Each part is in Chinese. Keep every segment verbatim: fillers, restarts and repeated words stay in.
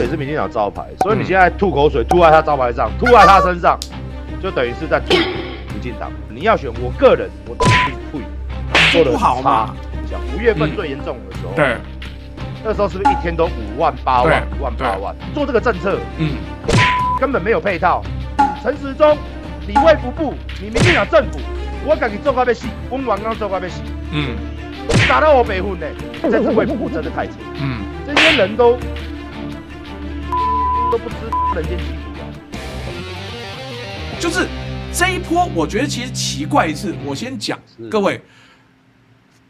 水是民进党招牌，所以你现在吐口水吐在他招牌上，吐在他身上，就等于是在吐民进党。你要选，我个人我都会做得好嘛。讲五月份最严重的时候，对，那时候是不是一天都五万八万五万八万？做这个政策，嗯，根本没有配套。陈时中，你卫福部，你民进党政府，我自己做到要死，我们员工做到要死，嗯，打到我北婚呢，这次卫福部真的太扯，嗯，这些人都。 都不知人间疾苦啊！就是这一波，我觉得其实奇怪的是，我先讲各位，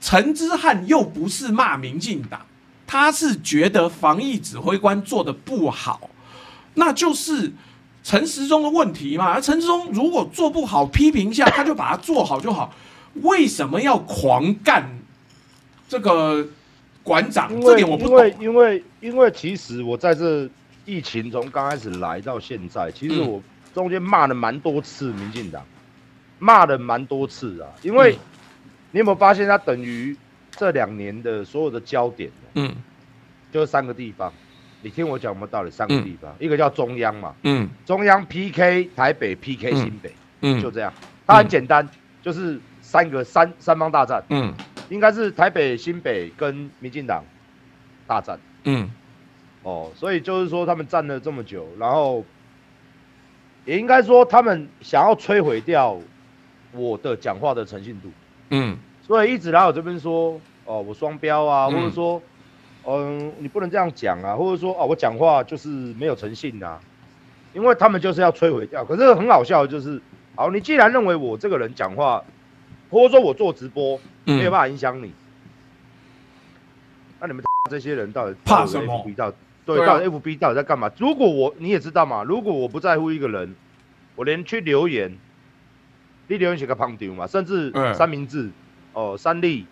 陈之汉又不是骂民进党，他是觉得防疫指挥官做的不好，那就是陈时中的问题嘛。而陈时中如果做不好，批评一下他就把它做好就好，为什么要狂干这个馆长？这点我不懂。因为因为因为其实我在这。 疫情从刚开始来到现在，其实我中间骂了蛮多次民进党，骂了蛮多次啊。因为你有没有发现，他等于这两年的所有的焦点，嗯，就是三个地方。你听我讲有没有道理？三个地方，嗯、一个叫中央嘛，嗯，中央 P K 台北 ，P K 新北，嗯，就这样。它很简单，就是三个三三方大战，嗯，应该是台北、新北跟民进党大战，嗯。 哦，所以就是说他们站了这么久，然后也应该说他们想要摧毁掉我的讲话的诚信度，嗯，所以一直来我这边说，哦，我双标啊，嗯、或者说，嗯，你不能这样讲啊，或者说，哦，我讲话就是没有诚信啊，因为他们就是要摧毁掉。可是很好笑的就是，好，你既然认为我这个人讲话，或者说我做直播没有办法影响你，那、嗯啊、你们这些人到底怕什么？ 对，到底 F B 到底在干嘛？如果我你也知道嘛，如果我不在乎一个人，我连去留言，你留言写个胖丢嘛，甚至三明治、哦、欸呃、三立、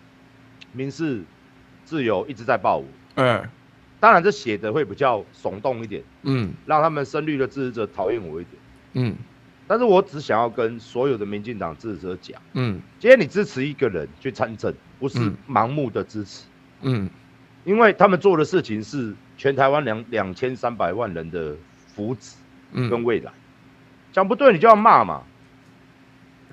民视、自由一直在爆我。嗯、欸，当然这写的会比较耸动一点，嗯，让他们深绿的支持者讨厌我一点，嗯，但是我只想要跟所有的民进党支持者讲，嗯，今天你支持一个人去参政，不是盲目的支持，嗯。嗯 因为他们做的事情是全台湾两两千三百万人的福祉跟未来，讲、嗯、不对你就要骂嘛，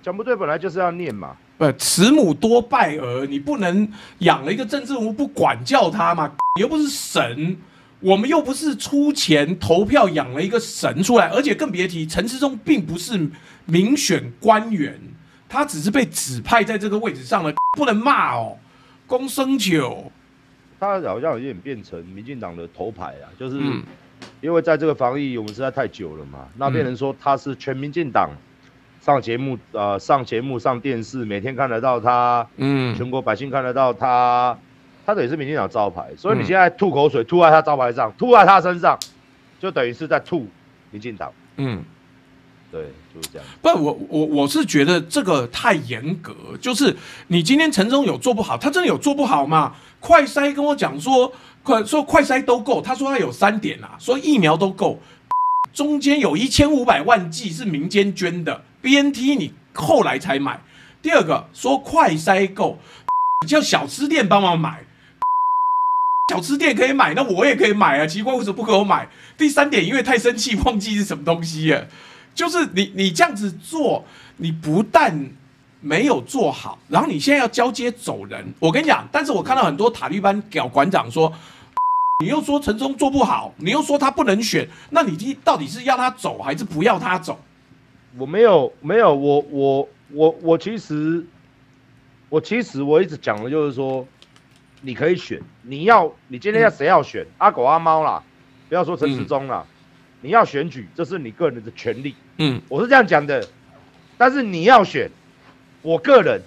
讲不对本来就是要念嘛。不，慈母多败儿，你不能养了一个政治人物不管教他嘛，你又不是神，我们又不是出钱投票养了一个神出来，而且更别提陈时中并不是民选官员，他只是被指派在这个位置上了，不能骂哦，公生酒。 他好像有点变成民进党的头牌啊，就是因为在这个防疫我们实在太久了嘛，那边人说他是全民进党，上节目呃上节目上电视，每天看得到他，嗯，全国百姓看得到他，他等于是民进党招牌，所以你现在吐口水吐在他招牌上，吐在他身上，就等于是在吐民进党，嗯，对，就是这样。不，我我我是觉得这个太严格，就是你今天陈忠有做不好，他真的有做不好吗？ 快筛跟我讲说，快说快筛都够，他说他有三点啦、啊，说疫苗都够，中间有一千五百万剂是民间捐的 ，B N T 你后来才买。第二个说快筛够，叫小吃店帮忙买，小吃店可以买，那我也可以买啊，奇怪为什么不给我买？第三点因为太生气忘记是什么东西了，就是你你这样子做，你不但。 没有做好，然后你现在要交接走人，我跟你讲。但是我看到很多塔利班屌馆长说，你又说陈忠做不好，你又说他不能选，那你到底是要他走还是不要他走？我没有，没有，我我我我其实，我其实我一直讲的就是说，你可以选，你要你今天要谁要选，嗯、阿狗阿猫啦，不要说陈时中啦，嗯、你要选举，这是你个人的权利，嗯，我是这样讲的，但是你要选。 我个人，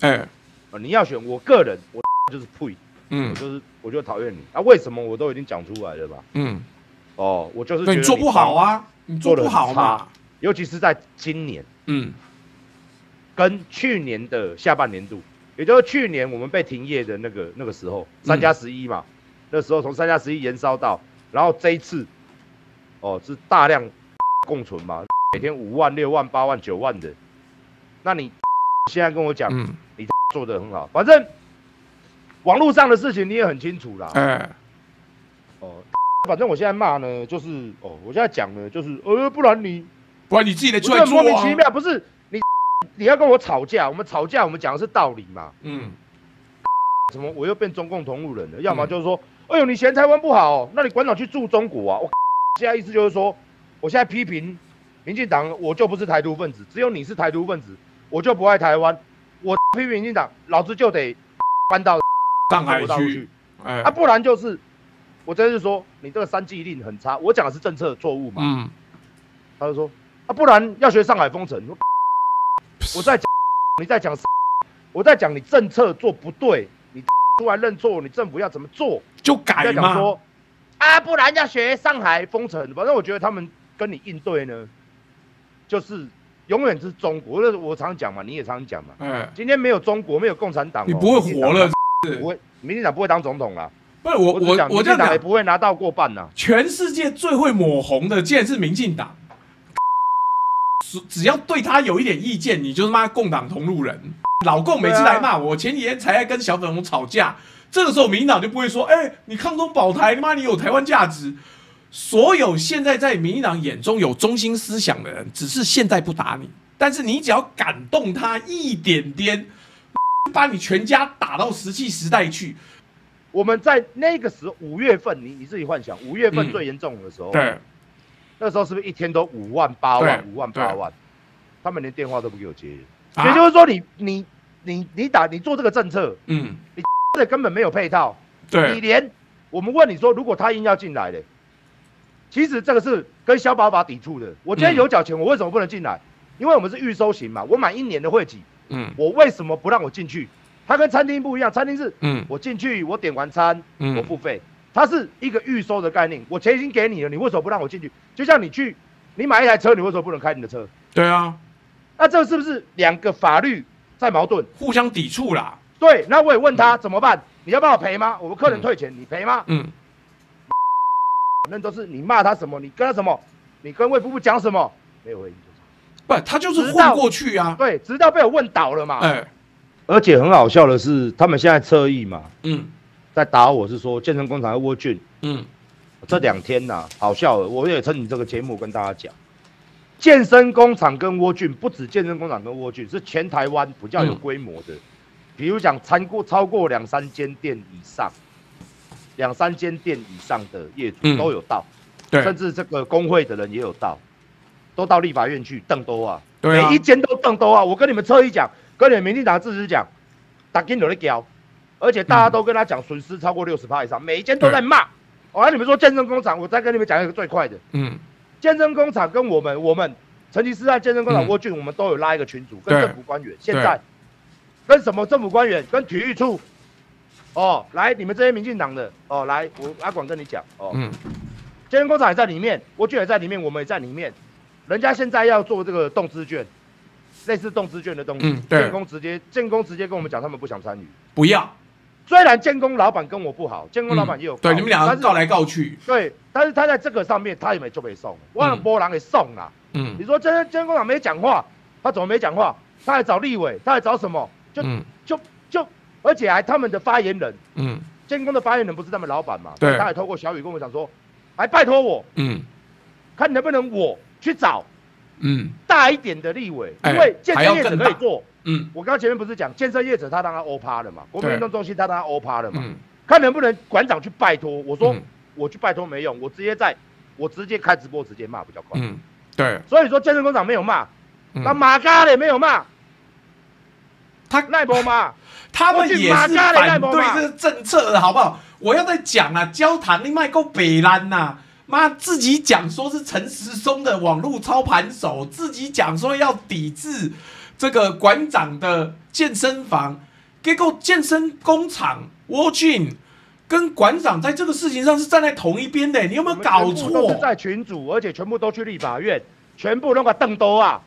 哎、欸呃，你要选我个人，我就是呸，嗯，我就是我就讨厌你啊！为什么我都已经讲出来了吧？嗯，哦，我就是觉得你做不好啊，你做得很差，尤其是在今年，嗯，跟去年的下半年度，也就是去年我们被停业的那个那个时候，三加十一嘛，嗯、那时候从三加十一延烧到，然后这一次，哦，是大量共存嘛，每天五万、六万、八万、九万的，那你。 现在跟我讲，嗯、你做得很好，反正网络上的事情你也很清楚啦。哎、欸，哦，反正我现在骂呢，就是哦，我现在讲呢，就是呃，不然你，不然你自己的出来做啊。莫名其妙，不是你，你要跟我吵架，我们吵架，我们讲的是道理嘛。嗯。什么？我又变中共同路人了？要么就是说，嗯、哎呦，你嫌台湾不好、哦，那你馆长去住中国啊？我现在意思就是说，我现在批评民进党，我就不是台独分子，只有你是台独分子，我就不爱台湾。我批评民进党，老子就得搬到上海去。哎、啊，不然就是。 我真是说，你这个三季令很差。我讲的是政策错误嘛。嗯。他就说，啊，不然要学上海封城。我, 我在讲，你在讲，我在讲你政策做不对，你出来认错，你政府要怎么做就改嘛。讲说，啊，不然要学上海封城。反正我觉得他们跟你应对呢，就是永远是中国。我常讲嘛，你也常讲嘛。哎、今天没有中国，没有共产党、哦，你不会活了。不会，民进党不会当总统啦。 不是我我我这样也不会拿到过半呐、啊。全世界最会抹红的，竟然是民进党。只要对他有一点意见，你就是骂共党同路人。老共每次来骂我，啊、我前几天才在跟小粉红吵架，这个时候民进党就不会说，哎、欸，你抗中保台，他妈你有台湾价值。所有现在在民进党眼中有中心思想的人，只是现在不打你，但是你只要感动他一点点，把你全家打到石器时代去。 我们在那个时候，五月份，你你自己幻想，五月份最严重的时候，嗯、对，那时候是不是一天都五万八万、五万八万？他们连电话都不给我接，啊、也就是说你，你你你你打你做这个政策，嗯，你这根本没有配套，对，你连我们问你说，如果他硬要进来的，其实这个是跟消保法抵触的。我今天有缴钱，我为什么不能进来？嗯、因为我们是预收型嘛，我满一年的会籍，嗯，我为什么不让我进去？ 它跟餐厅不一样，餐厅是，嗯，我进去，我点完餐，嗯，我付费，它是一个预收的概念，我钱已经给你了，你为什么不让我进去？就像你去，你买一台车，你为什么不能开你的车？对啊，那这是不是两个法律在矛盾，互相抵触啦？对，那我也问他、嗯、怎么办？你要帮我赔吗？我们客人退钱，嗯、你赔吗？嗯，那都是你骂他什么，你跟他什么，你跟卫福部讲什么，没有回应就是，不，他就是混过去啊，对，直到被我问倒了嘛，哎、欸。 而且很好笑的是，他们现在侧翼嘛，嗯，在打我是说健身工厂要窝菌，嗯，这两天呐、啊，好笑了，我也趁你这个节目跟大家讲，健身工厂跟窝菌不止健身工厂跟窝菌，是全台湾比较有规模的，嗯、比如讲超过超过两三间店以上，两三间店以上的业主都有到，嗯、甚至这个工会的人也有到，都到立法院去瞪兜啊，对啊，每一间都瞪兜啊，我跟你们侧翼讲。 跟你们民进党自己讲，打金牛在教，而且大家都跟他讲损失超过百分之六十以上，每一间都在骂。哦，你们说健身工厂，我再跟你们讲一个最快的。嗯，健身工厂跟我们，我们成吉思汗健身工厂窝菌，我们都有拉一个群组，跟政府官员。现在跟什么政府官员？跟体育处。哦，来，你们这些民进党的，哦，来，我阿广跟你讲，哦，嗯，健身工厂也在里面，窝菌也在里面，我们也在里面。人家现在要做这个动资券。 类似动资券的东西，嗯、建工直接建工直接跟我们讲，他们不想参与，不要。虽然建工老板跟我不好，建工老板也有、嗯、对你们两个告来告去，对，但是他在这个上面他也没就没送，万波浪给送啦。嗯，你说建建工厂没讲话，他怎么没讲话？他还找立委，他还找什么？就、嗯、就就，而且还他们的发言人，嗯，建工的发言人不是他们老板嘛？对，他还透过小雨跟我讲说，还拜托我，嗯，看能不能我去找。 嗯，大一点的立委，因为健身业者可以做。嗯，我刚前面不是讲健身业者他当然欧趴了嘛，国民运动中心他当然欧趴了嘛。嗯，看能不能馆长去拜托，我说、嗯、我去拜托没用，我直接在，我直接开直播直接骂比较快。嗯，对。所以说健身工厂没有骂，那、嗯、马嘎嘞没有骂，他赖波骂，他们也是反对这个政策的好不好？我要再讲啊，交谈另外够北兰呐。 妈自己讲说是陈时中的网络操盘手，自己讲说要抵制这个馆长的健身房，结果健身工厂窝菌跟馆长在这个事情上是站在同一边的，你有没有搞错？都是在群组，而且全部都去立法院，全部弄个瞪兜啊，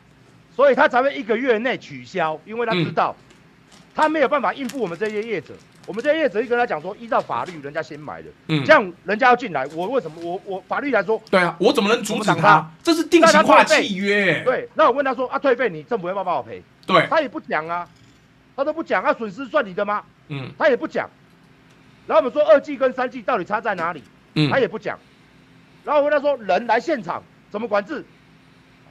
所以他才会一个月内取消，因为他知道、嗯、他没有办法应付我们这些业者。 我们这些业者一跟他讲说，依照法律，人家先买的，嗯，这样人家要进来，我为什么我我法律来说，对啊，我怎么能阻止他？这是定型化契约。对，那我问他说啊，退费你政府要不要帮我赔？对，他也不讲啊，他都不讲啊，损失算你的吗？嗯，他也不讲。然后我们说二季跟三季到底差在哪里？嗯，他也不讲。然后回来说人来现场怎么管制，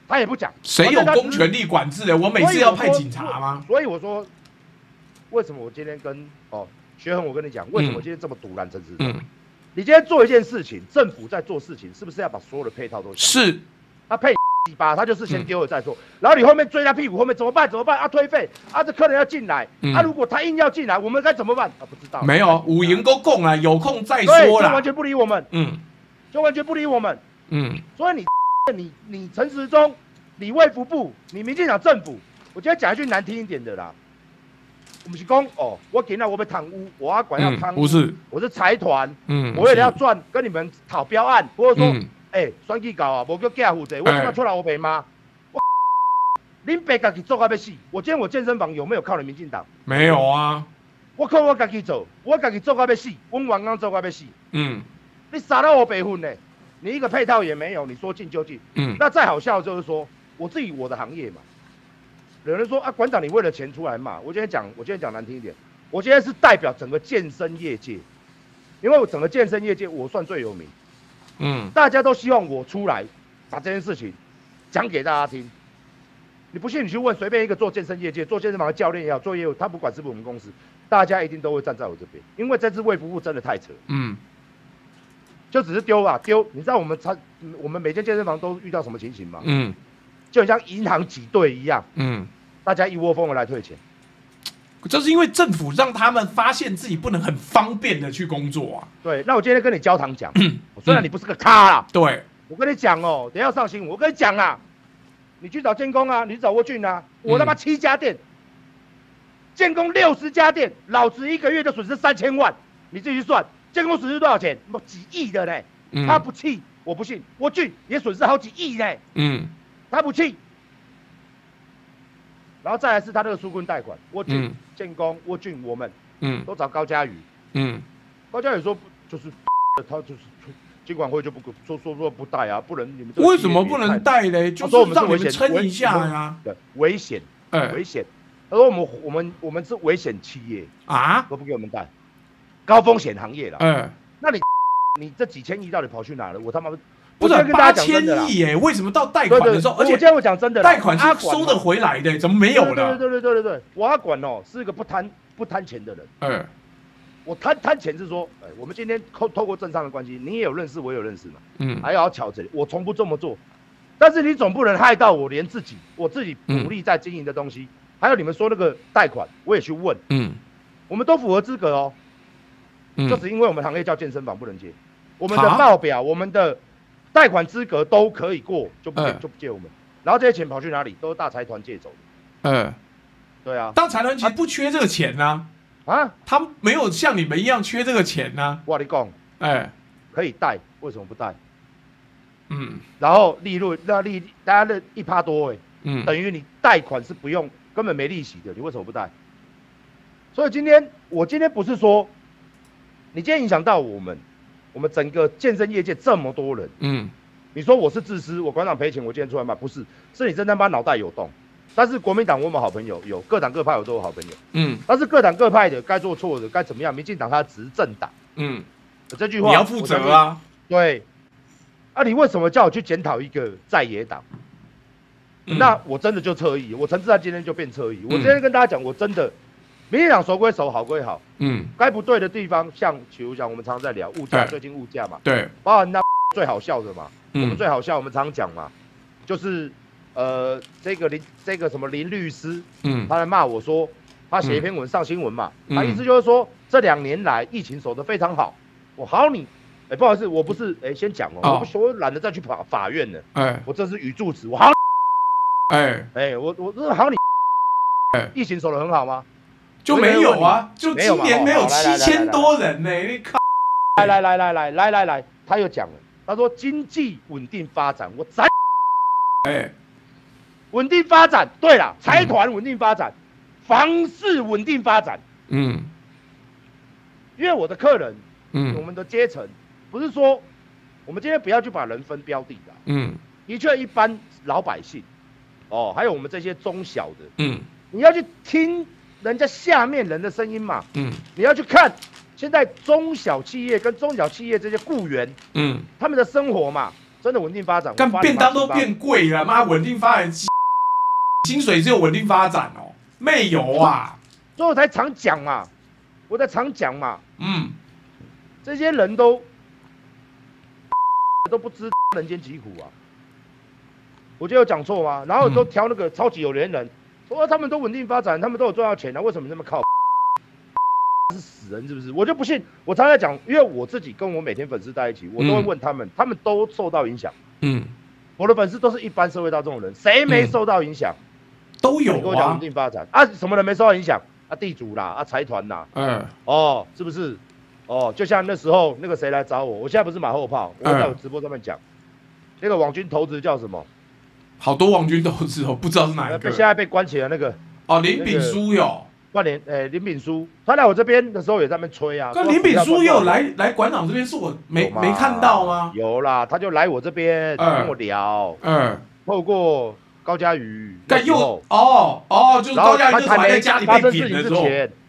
他也不讲。谁有公权力管制的？我每次要派警察吗？所以我说，为什么我今天跟哦学恒，我跟你讲，为什么我今天这么堵拦陈市长？嗯嗯、你今天做一件事情，政府在做事情，是不是要把所有的配套都是？他配。 第八，他就是先丢了再说，嗯、然后你后面追他屁股，后面怎么办？怎么办？啊，推费啊，这客人要进来，嗯、啊，如果他硬要进来，我们该怎么办？啊，不知道。没有，五营都供了，有空再说啦。就完全不理我们，嗯，就完全不理我们，嗯。所以你，你，你陈时中，你卫福部，你民进党政府，我今天讲一句难听一点的啦，我们是讲哦，我今天我被贪污，我要管要贪污、嗯，不是，我是财团，嗯，我也要赚，跟你们讨标案，或者说。嗯 哎，选举搞啊，无叫假负责，我怎么出来我赔吗？我，恁爸家己做啊要死！我今天我健身房有没有靠你民进党？没有啊，我靠我家己做，我家己做啊要死，我员工做啊要死。嗯，你傻到我白混呢？你一个配套也没有，你说进就进。嗯，那再好笑就是说，我自己我的行业嘛，有人说啊，馆长你为了钱出来骂，我今天讲，我今天讲难听一点，我今天是代表整个健身业界，因为我整个健身业界我算最有名。 嗯，大家都希望我出来把这件事情讲给大家听。你不信，你去问随便一个做健身业界、做健身房的教练也好，做业务，他不管是不是我们公司，大家一定都会站在我这边，因为这次卫福部真的太扯。嗯，就只是丢啊丢，你知道我们参我们每间健身房都遇到什么情形吗？嗯，就很像银行挤兑一样。嗯，大家一窝蜂的来退钱，就是因为政府让他们发现自己不能很方便的去工作啊。对，那我今天跟你焦糖讲。虽然你不是个咖啦，对，我跟你讲哦，等一下上新闻，我跟你讲啦，你去找建工啊，你去找沃俊啊，我他妈七家店，嗯、建工六十家店，老子一个月就损失三千万，你自己算，建工损失多少钱？几亿的嘞，嗯、他不气，我不信，沃俊也损失好几亿嘞，嗯，他不气，然后再来是他那个纾困贷款，沃俊、嗯、建工、沃俊我们，嗯，都找高嘉瑜，嗯，高嘉瑜说就是，他就是。 监管会就不说说说不带啊，不能你们为什么不能带嘞？就是让你们撑一下啊！对，危险，危险。他说我们我们我们是危险企业啊，都不给我们带，高风险行业啦。嗯，那你你这几千亿到底跑去哪了？我他妈不是八千亿哎，为什么到贷款的时候，而且这样我讲真的，贷款是收得回来的，怎么没有了？对对对对对对，我阿管哦是一个不贪不贪钱的人。嗯。 我贪贪钱是说，哎、欸，我们今天透透过政商的关系，你也有认识，我也有认识嘛，嗯，还要巧这我从不这么做，但是你总不能害到我连自己我自己努力在经营的东西，嗯、还有你们说那个贷款，我也去问，嗯，我们都符合资格哦，嗯、就是因为我们行业叫健身房不能借，我们的报表、啊、我们的贷款资格都可以过，就不、嗯、就不借我们，然后这些钱跑去哪里，都是大财团借走的，嗯，对啊，大财团其实不缺这个钱啊。 啊，他没有像你们一样缺这个钱呐、啊。我跟你讲，哎、欸，可以贷，为什么不贷？嗯，然后利润那利大家的一趴多哎、欸，嗯，等于你贷款是不用，根本没利息的，你为什么不贷？所以今天我今天不是说，你今天影响到我们，我们整个健身业界这么多人，嗯，你说我是自私，我馆长赔钱，我今天出来骂，不是，是你真他妈脑袋有洞。 但是国民党我们好朋友有，各党各派我都有好朋友。嗯，但是各党各派的该做错的该怎么样？民进党他执政党，嗯，这句话你要负责啊。对，啊，你为什么叫我去检讨一个在野党？嗯、那我真的就侧翼，我陈志安今天就变侧翼。嗯、我今天跟大家讲，我真的，民进党守归守，好归好，嗯，该不对的地方，像比如讲我们常常在聊物价，欸、最近物价嘛，对，包含那最好笑的嘛，嗯、我们最好笑，我们常常讲嘛，就是。 呃，这个林这个什么林律师，嗯，他来骂我说，他写一篇文上新闻嘛，嗯、他意思就是说这两年来疫情守得非常好，我好你，哎、欸、不好意思，我不是哎、欸、先讲哦，哦我我懒得再去法法院了，哎、欸，我这是语助词，我好，哎哎、欸欸、我我这好你，哎、欸，疫情守得很好吗？就没有啊，就今年没有七千多人呢、欸，你靠，来来来来来来来来，他又讲了，他说经济稳定发展，我咱，哎、欸。 稳定发展，对啦，财团稳定发展，嗯、房市稳定发展。嗯，因为我的客人，嗯，我们的阶层，不是说我们今天不要去把人分标的的。嗯，的确，一般老百姓，哦，还有我们这些中小的，嗯，你要去听人家下面人的声音嘛，嗯，你要去看现在中小企业跟中小企业这些雇员，嗯，他们的生活嘛，真的稳定发展。但便当都变贵了，妈，稳定发展，薪水只有稳定发展哦，没有啊。所以我才常讲嘛，我才常讲嘛，嗯，这些人都都不知人间疾苦啊。我就有讲错吗？然后都挑那个超级有钱人，说他们都稳定发展，他们都有赚到钱啊，为什么那么靠？ 是死人是不是？我就不信。我常在讲，因为我自己跟我每天粉丝在一起，我都会问他们，嗯、他们都受到影响。嗯，我的粉丝都是一般社会大众人，谁没受到影响？嗯、都有啊。你跟我讲稳定发展啊，什么人没受到影响？啊，地主啦，啊，财团啦，嗯，哦，是不是？哦，就像那时候那个谁来找我，我现在不是马后炮，我在我直播上面讲，嗯、那个网军投资叫什么？好多网军投资哦，不知道是哪一个。现在被关起来那个哦，林炳书有。那個 万年，诶、欸，林炳书，他来我这边的时候也在那边吹啊。但林炳书也有来来馆长这边，是我没没看到吗？有啦，他就来我这边、呃、跟我聊，嗯、呃，透过高嘉瑜，但又哦哦，就是高嘉瑜就还在家里被贬的时候，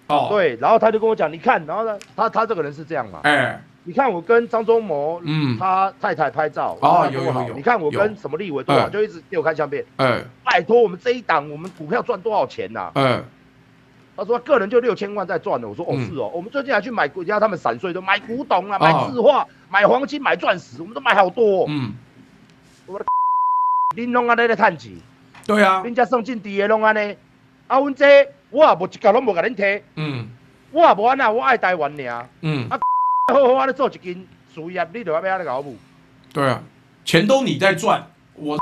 哦，对，然后他就跟我讲，你看，然后呢，他他这个人是这样嘛，哎、欸，你看我跟张忠谋，嗯，他太太拍照，哦，有有有，你看我跟什么立委多好，就一直给我看相片，嗯、呃，拜托我们这一档，我们股票赚多少钱呐、啊？嗯、呃。 他说个人就六千万在赚了，我说哦是哦，我们最近还去买，人家他们散税都买古董啊，买字画，买黄金，买钻石，我们都买好多。嗯，我的，你拢安尼咧趁钱？对啊，人家送进地的拢安尼，啊，阮这我也无一角拢无甲恁摕。嗯，我也无安那，我爱台湾尔。嗯，啊，好好安尼做一件事业，你就要安尼搞不？对啊，钱都你在赚，我一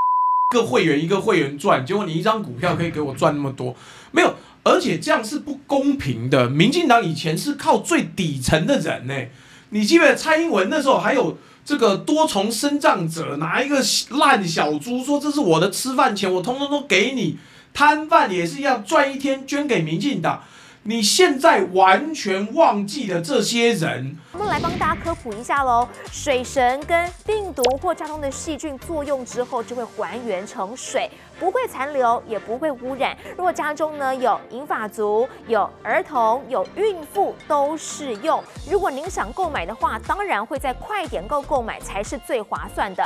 个会员一个会员赚，结果你一张股票可以给我赚那么多，没有。 而且这样是不公平的。民进党以前是靠最底层的人呢、欸，你记不记得蔡英文那时候还有这个多重身障者拿一个烂小猪说这是我的吃饭钱，我通通都给你。摊贩也是一样，赚一天捐给民进党。你现在完全忘记了这些人。我们来帮大家科普一下喽，水神跟病毒或交通的细菌作用之后，就会还原成水。 不会残留，也不会污染。如果家中呢有银发族、有儿童、有孕妇都适用。如果您想购买的话，当然会在快点购购买才是最划算的。